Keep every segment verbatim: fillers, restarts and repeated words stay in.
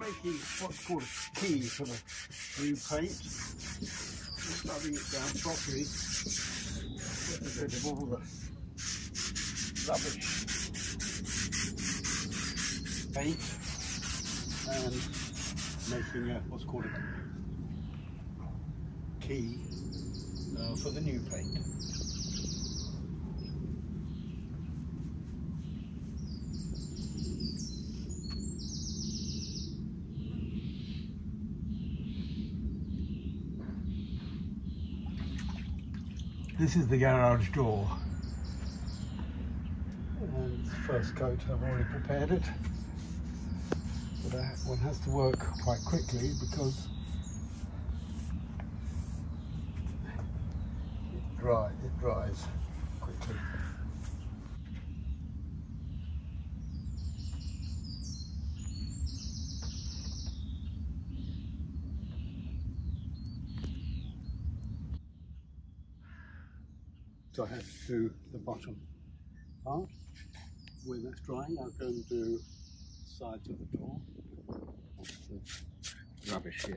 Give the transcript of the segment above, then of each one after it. Making what's called a key for the blue paint, just rubbing it down properly, get rid of all the rubbish paint, and making a, what's called a key uh, for the new paint. This is the garage door, and the first coat, I've already prepared it, but one has to work quite quickly because dried, it dries quickly. So I have to do the bottom part. When that's drying, I'll go and do the sides of the door. Rubbish here.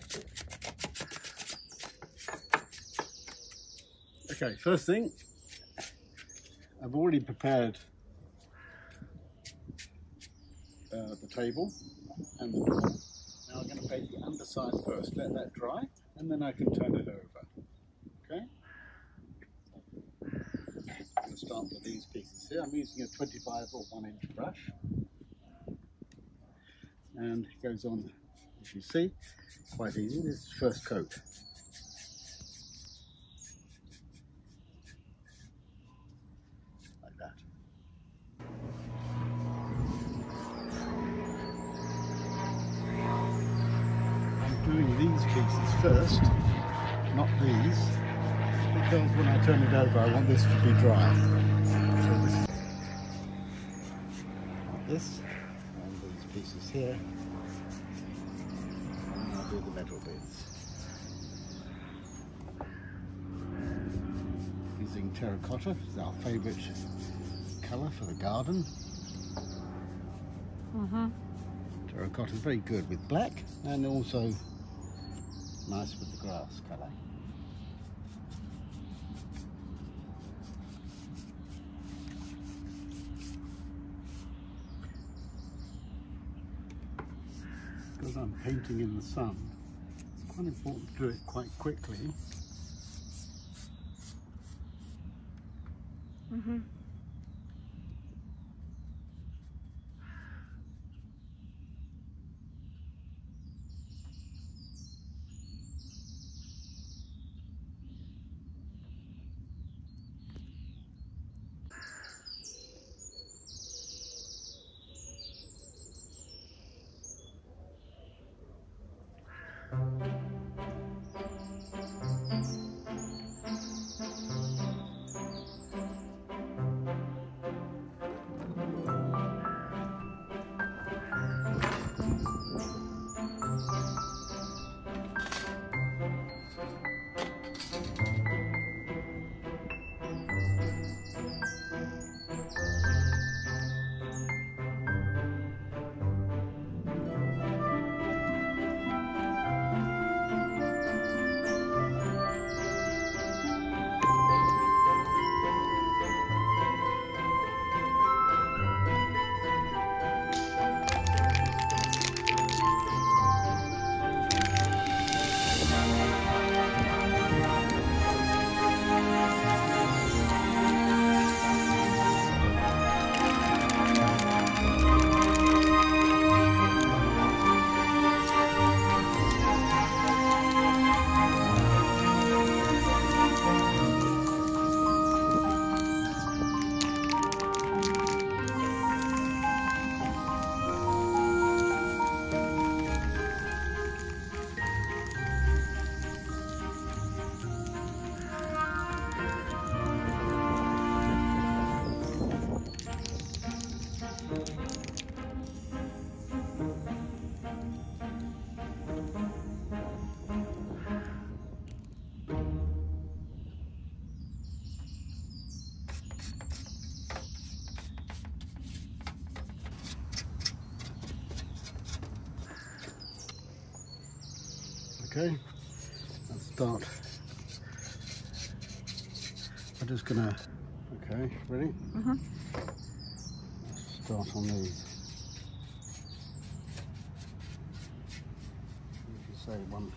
Okay, first thing, I've already prepared uh, the table and the door. Now I'm going to paint the underside first, let that dry, and then I can turn it over. Okay? I'm going to start with these pieces here. I'm using a twenty-five or one inch brush, and it goes on, as you see, quite easy. This is the first coat. These pieces first, not these, because when I turn it over I want this to be dry. So this is like this, and these pieces here, and I'll do the metal bits. Using terracotta, is our favourite colour for the garden. Mm-hmm. Terracotta is very good with black, and also nice with the grass colour. Because I'm painting in the sun, it's quite important to do it quite quickly. Mm-hmm. Okay, I'll start. I'm just gonna, okay, ready? Mm-hmm. Start on these. As you say, one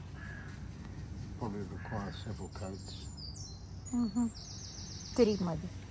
probably requires several coats. Mm-hmm. Good evening, Mother.